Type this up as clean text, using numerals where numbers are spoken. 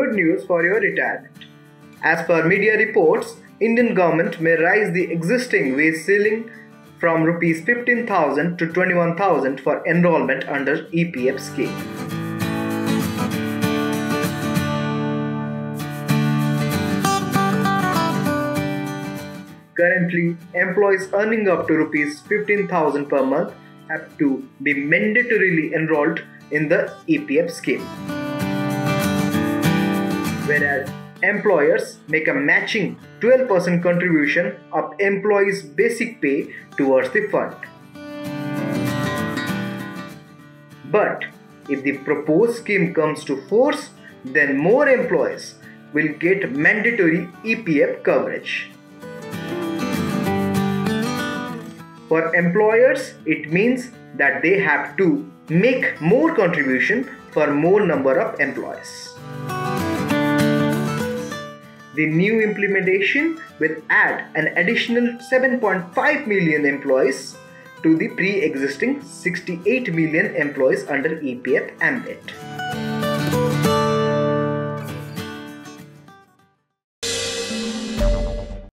good news for your retirement. As per media reports, Indian government may raise the existing wage ceiling from Rs 15,000 to 21,000 for enrollment under EPF scheme. Currently, employees earning up to Rs 15,000 per month have to be mandatorily enrolled in the EPF scheme, whereas employers make a matching 12% contribution of employees' basic pay towards the fund. But if the proposed scheme comes to force, then more employees will get mandatory EPF coverage. For employers, it means that they have to make more contribution for more number of employees. The new implementation will add an additional 7.5 million employees to the pre-existing 68 million employees under EPF ambit.